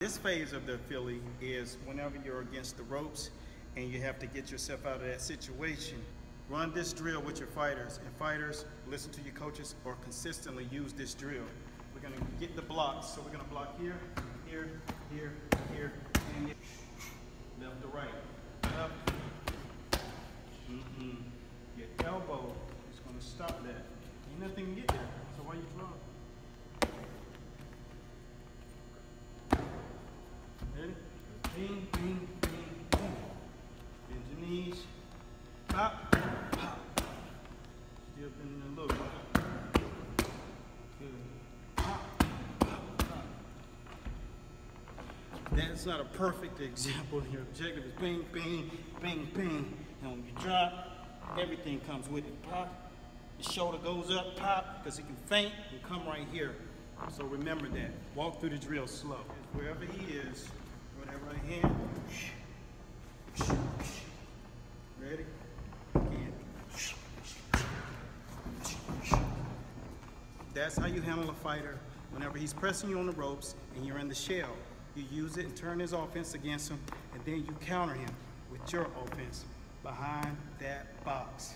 This phase of the Philly is whenever you're against the ropes and you have to get yourself out of that situation. Run this drill with your fighters, and fighters, listen to your coaches or consistently use this drill. We're gonna get the blocks, so we're gonna block here, here, here, here, and here. Left to right, up. Your elbow is gonna stop that. Ain't nothing can get there, so why you block? Ready? Bing, bing, bing, boom. Bend your knees. Pop, pop. Still bending a little bit. Good. Pop, pop, pop. That's not a perfect example. Your objective is bing, bing, bing, bing. And when you drop, everything comes with it. Pop. Your shoulder goes up, pop, because it can faint and come right here. So remember that. Walk through the drill slow. Wherever he is, throw that right hand. Ready? Again. That's how you handle a fighter. Whenever he's pressing you on the ropes and you're in the shell, you use it and turn his offense against him, and then you counter him with your offense behind that box.